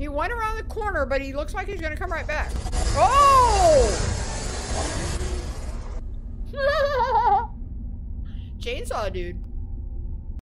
He went around the corner, but he looks like he's gonna come right back. Oh! Chainsaw, dude.